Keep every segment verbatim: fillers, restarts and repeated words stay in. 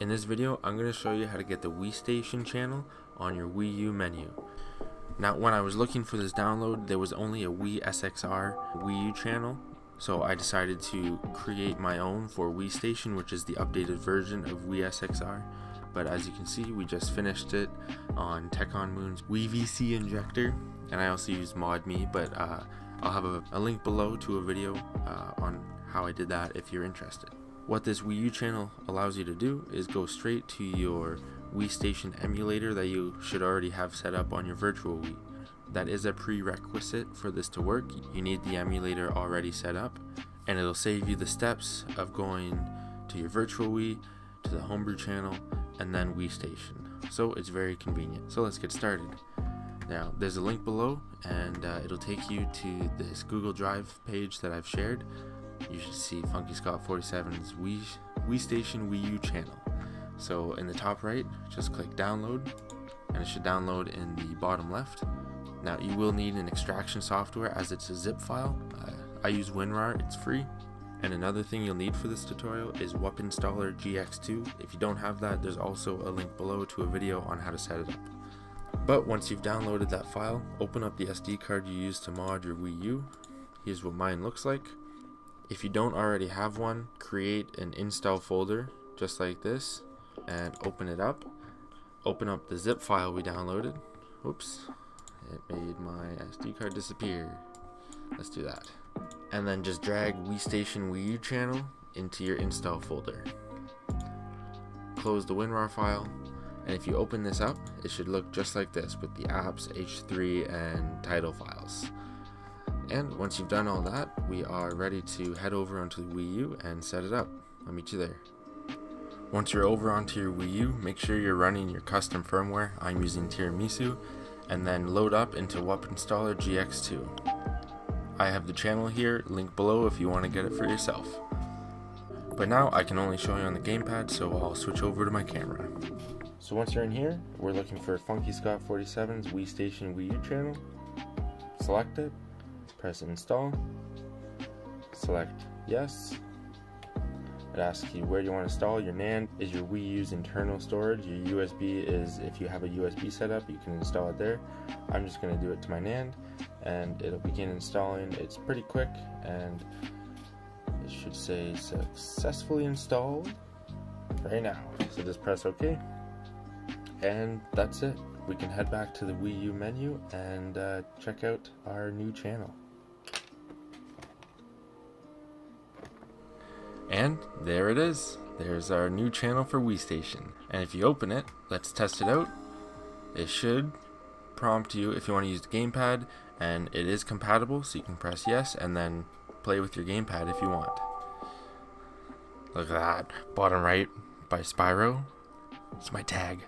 In this video, I'm going to show you how to get the WiiStation channel on your Wii U menu. Now, when I was looking for this download, there was only a WiiSXR Wii U channel, so I decided to create my own for WiiStation, which is the updated version of WiiSXR. But as you can see, we just finished it on Tekon Moon's WiiVC injector, and I also used ModMe, but uh, I'll have a, a link below to a video uh, on how I did that if you're interested. What this Wii U channel allows you to do is go straight to your WiiStation emulator that you should already have set up on your virtual Wii. That is a prerequisite for this to work. You need the emulator already set up, and it'll save you the steps of going to your virtual Wii, to the homebrew channel, and then WiiStation. So it's very convenient. So let's get started. Now, there's a link below, and uh, it'll take you to this Google Drive page that I've shared. You should see Funky Scott forty-seven's Wii, WiiStation Wii U channel. So in the top right, just click download, and it should download in the bottom left. Now, you will need an extraction software as it's a zip file. Uh, I use WinRAR, it's free. And another thing you'll need for this tutorial is W U P Installer G X two. If you don't have that, there's also a link below to a video on how to set it up. But once you've downloaded that file, open up the S D card you use to mod your Wii U. Here's what mine looks like. If you don't already have one, create an install folder just like this and open it up. Open up the zip file we downloaded. Oops, it made my S D card disappear. Let's do that. And then just drag WiiStation Wii U channel into your install folder. Close the WinRAR file, and if you open this up, it should look just like this with the apps, H three, and title files. And once you've done all that, we are ready to head over onto the Wii U and set it up. I'll meet you there. Once you're over onto your Wii U, make sure you're running your custom firmware. I'm using Tiramisu, and then load up into W U P Installer G X two. I have the channel here, link below if you want to get it for yourself. But now I can only show you on the gamepad, so I'll switch over to my camera. So once you're in here, we're looking for Funky Scott forty-seven's WiiStation Wii U channel. Select it. Press install, select yes. It asks you where you want to install. Your N A N is your Wii U's internal storage. Your U S B is if you have a U S B setup, you can install it there. I'm just going to do it to my N A N, and it'll begin installing. It's pretty quick, and it should say successfully installed right now. So just press OK, and that's it. We can head back to the Wii U menu and uh, check out our new channel. And there it is. There's our new channel for WiiStation. And if you open it, let's test it out. It should prompt you if you want to use the gamepad, and it is compatible, so you can press yes and then play with your gamepad if you want. Look at that, Bottom Right by Spyro. It's my tag.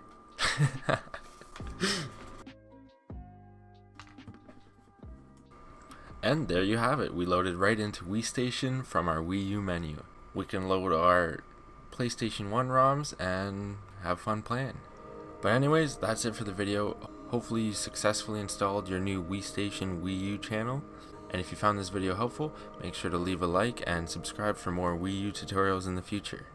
And there you have it. We loaded right into WiiStation from our Wii U menu. We can load our PlayStation one ROMs and have fun playing. But anyways, that's it for the video. Hopefully you successfully installed your new WiiStation Wii U channel. And if you found this video helpful, make sure to leave a like and subscribe for more Wii U tutorials in the future.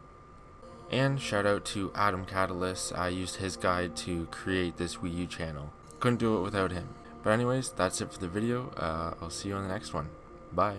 And shout out to Adam Catalyst. I used his guide to create this Wii U channel. Couldn't do it without him. But anyways, that's it for the video. Uh, I'll see you on the next one. Bye.